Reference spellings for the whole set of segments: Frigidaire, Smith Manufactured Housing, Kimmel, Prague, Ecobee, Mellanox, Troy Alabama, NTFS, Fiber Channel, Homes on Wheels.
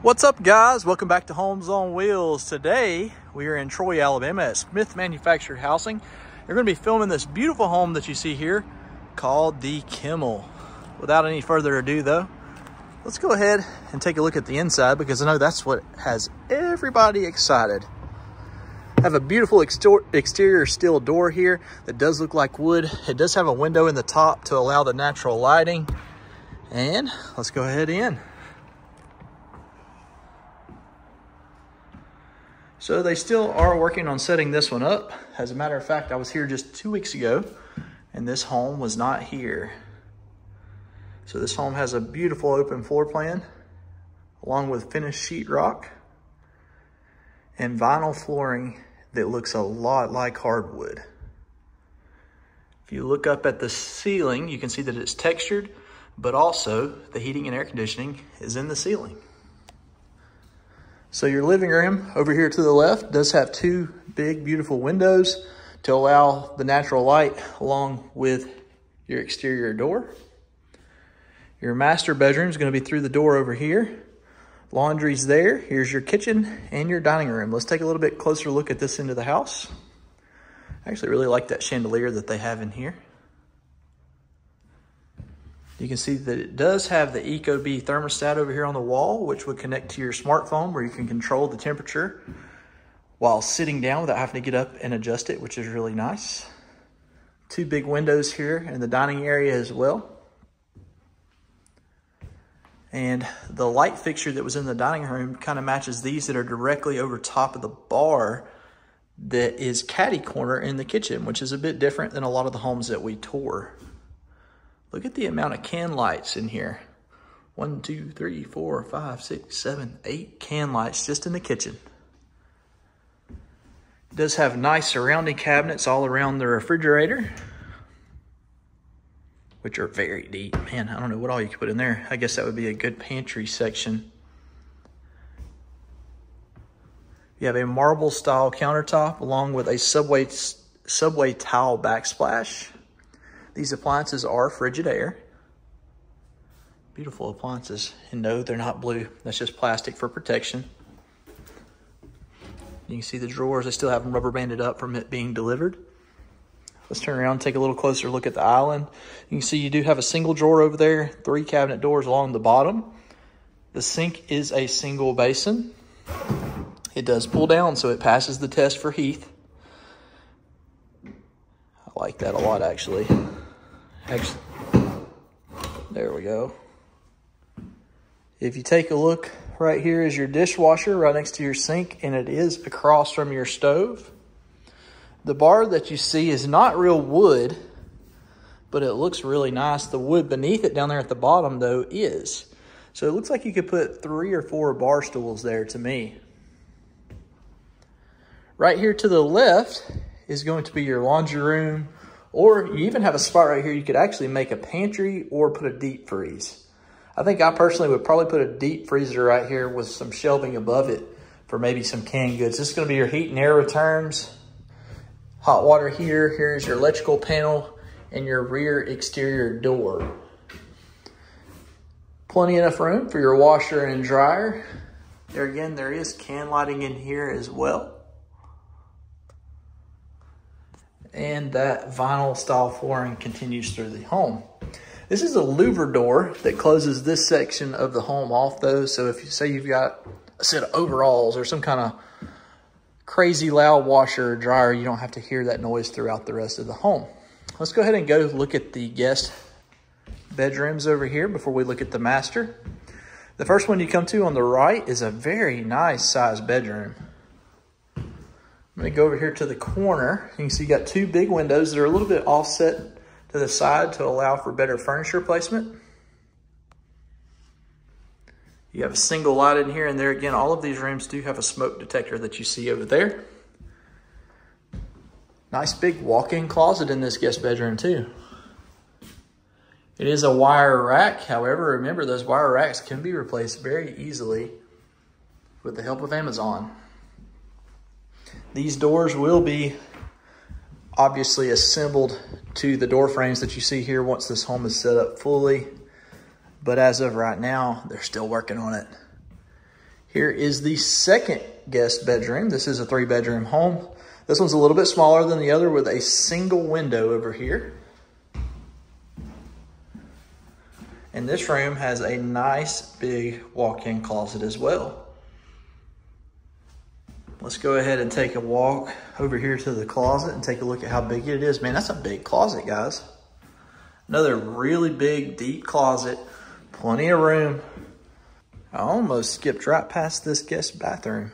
What's up, guys? Welcome back to Homes on Wheels. Today we are in Troy, Alabama at Smith Manufactured Housing. We're going to be filming this beautiful home that you see here called the Kimmel. Without any further ado though, let's go ahead and take a look at the inside because I know that's what has everybody excited. I have a beautiful exterior steel door here that does look like wood. It does have a window in the top to allow the natural lighting. And let's go ahead in. So they still are working on setting this one up. As a matter of fact, I was here just 2 weeks ago and this home was not here. So this home has a beautiful open floor plan along with finished sheetrock and vinyl flooring that looks a lot like hardwood. If you look up at the ceiling, you can see that it's textured, but also the heating and air conditioning is in the ceiling. So your living room over here to the left does have two big, beautiful windows to allow the natural light along with your exterior door. Your master bedroom is going to be through the door over here. Laundry's there. Here's your kitchen and your dining room. Let's take a little bit closer look at this end of the house. I actually really like that chandelier that they have in here. You can see that it does have the Ecobee thermostat over here on the wall, which would connect to your smartphone where you can control the temperature while sitting down without having to get up and adjust it, which is really nice. Two big windows here in the dining area as well. And the light fixture that was in the dining room kind of matches these that are directly over top of the bar that is catty corner in the kitchen, which is a bit different than a lot of the homes that we tour. Look at the amount of can lights in here. 1, 2, 3, 4, 5, 6, 7, 8 can lights just in the kitchen. It does have nice surrounding cabinets all around the refrigerator, which are very deep. Man, I don't know what all you could put in there. I guess that would be a good pantry section. You have a marble style countertop along with a subway tile backsplash. These appliances are Frigidaire. Beautiful appliances. And no, they're not blue. That's just plastic for protection. You can see the drawers. I still have them rubber banded up from it being delivered. Let's turn around and take a little closer look at the island. You can see you do have a single drawer over there, 3 cabinet doors along the bottom. The sink is a single basin. It does pull down, so it passes the test for heat. I like that a lot, actually. There we go. If you take a look, right here is your dishwasher right next to your sink, and it is across from your stove. The bar that you see is not real wood, but it looks really nice. The wood beneath it down there at the bottom, though, is. So it looks like you could put 3 or 4 bar stools there to me. Right here to the left is going to be your laundry room, or you even have a spot right here you could actually make a pantry or put a deep freeze. I think I personally would probably put a deep freezer right here with some shelving above it for maybe some canned goods. This is going to be your heat and air returns, hot water heater. Here's your electrical panel and your rear exterior door. Plenty enough room for your washer and dryer. There again, there is can lighting in here as well. And that vinyl style flooring continues through the home. This is a louver door that closes this section of the home off though. So if you say you've got a set of overalls or some kind of crazy loud washer or dryer, you don't have to hear that noise throughout the rest of the home. Let's go ahead and go look at the guest bedrooms over here before we look at the master. The first one you come to on the right is a very nice sized bedroom. I'm gonna go over here to the corner. You can see you got 2 big windows that are a little bit offset to the side to allow for better furniture placement. You have a single light in here, and there again, all of these rooms do have a smoke detector that you see over there. Nice big walk-in closet in this guest bedroom too. It is a wire rack. However, remember those wire racks can be replaced very easily with the help of Amazon. These doors will be obviously assembled to the door frames that you see here once this home is set up fully, but as of right now, they're still working on it. Here is the second guest bedroom. This is a 3-bedroom home. This one's a little bit smaller than the other with a single window over here. And this room has a nice big walk-in closet as well. Let's go ahead and take a walk over here to the closet and take a look at how big it is. Man, that's a big closet, guys. Another really big, deep closet, plenty of room. I almost skipped right past this guest bathroom.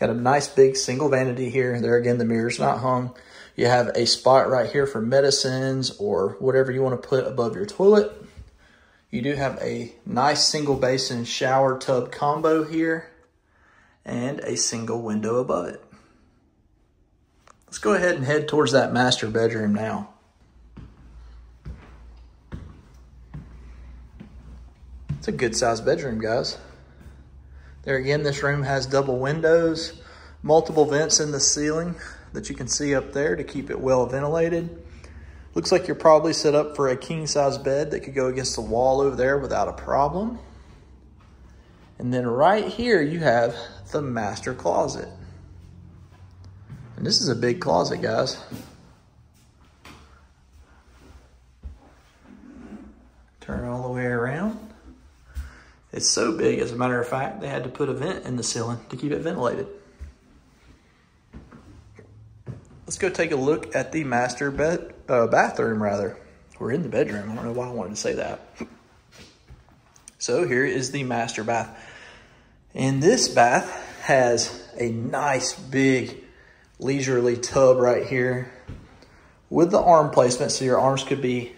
Got a nice big single vanity here. There again, the mirror's not hung. You have a spot right here for medicines or whatever you want to put above your toilet. You do have a nice single basin shower tub combo here and a single window above it. Let's go ahead and head towards that master bedroom now. It's a good sized bedroom, guys. There again, this room has double windows, multiple vents in the ceiling that you can see up there to keep it well ventilated. Looks like you're probably set up for a king size bed that could go against the wall over there without a problem. And then right here you have the master closet. And this is a big closet, guys. Turn all the way around. It's so big, as a matter of fact, they had to put a vent in the ceiling to keep it ventilated. Let's go take a look at the master bathroom, rather. We're in the bedroom. I don't know why I wanted to say that. So here is the master bath. And this bath has a nice big leisurely tub right here with the arm placement so your arms could be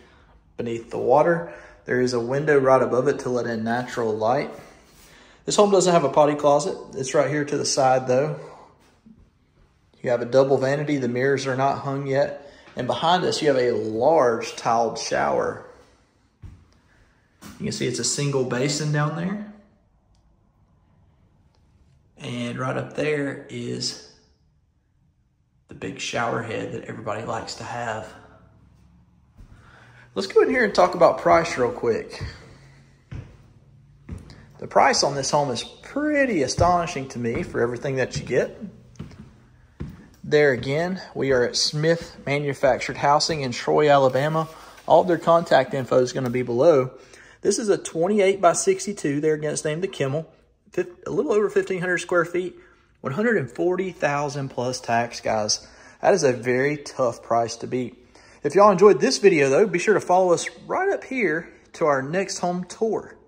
beneath the water. There is a window right above it to let in natural light. This home doesn't have a potty closet. It's right here to the side though. You have a double vanity. The mirrors are not hung yet. And behind us, you have a large tiled shower. You can see it's a single basin down there. And right up there is the big shower head that everybody likes to have. Let's go in here and talk about price real quick. The price on this home is pretty astonishing to me for everything that you get. There again, we are at Smith Manufactured Housing in Troy, Alabama. All of their contact info is going to be below. This is a 28 by 62. There again, it's named the Kimmel. A little over 1,500 square feet, $140,000 plus tax, guys. That is a very tough price to beat. If y'all enjoyed this video, though, be sure to follow us right up here to our next home tour.